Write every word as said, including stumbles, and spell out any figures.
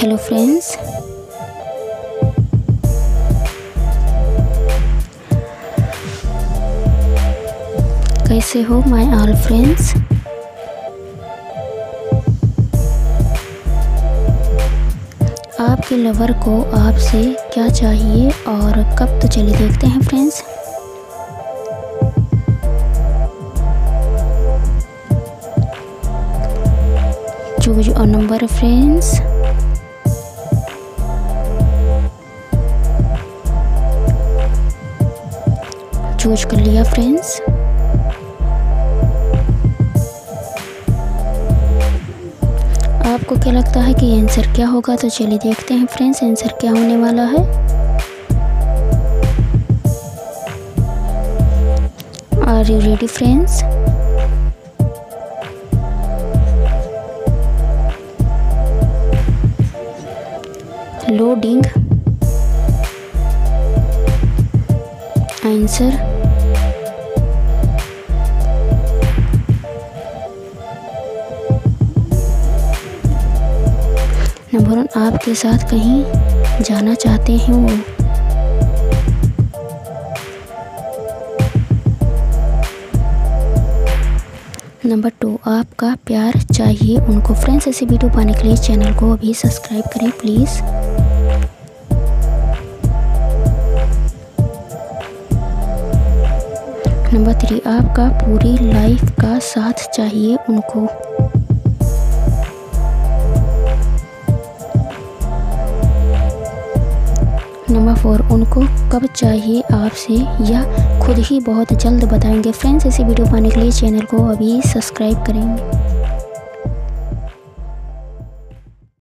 Hello friends, कैसे हो my all friends. आपके लवर को आपसे क्या चाहिए और कब, तो चलिए देखते हैं friends. Choose a number friends. Choose कर लिया फ्रेंड्स। आपको क्या लगता है कि आंसर क्या होगा, तो चलिए देखते हैं फ्रेंड्स आंसर क्या होने वाला है। Are you ready friends. Loading answer. Number one, आपके साथ कहीं जाना चाहते हैं वो। नंबर टू, आपका प्यार चाहिए उनको। फ्रेंड्स, ऐसी वीडियो पाने के लिए चैनल को अभी सब्सक्राइब करें प्लीज़। नंबर थ्री, आपका पूरी लाइफ का साथ चाहिए उनको। नंबर फोर, उनको कब चाहिए आपसे या खुद ही बहुत जल्द बताएंगे। फ्रेंड्स, ऐसी वीडियो पाने के लिए चैनल को अभी सब्सक्राइब करेंगे।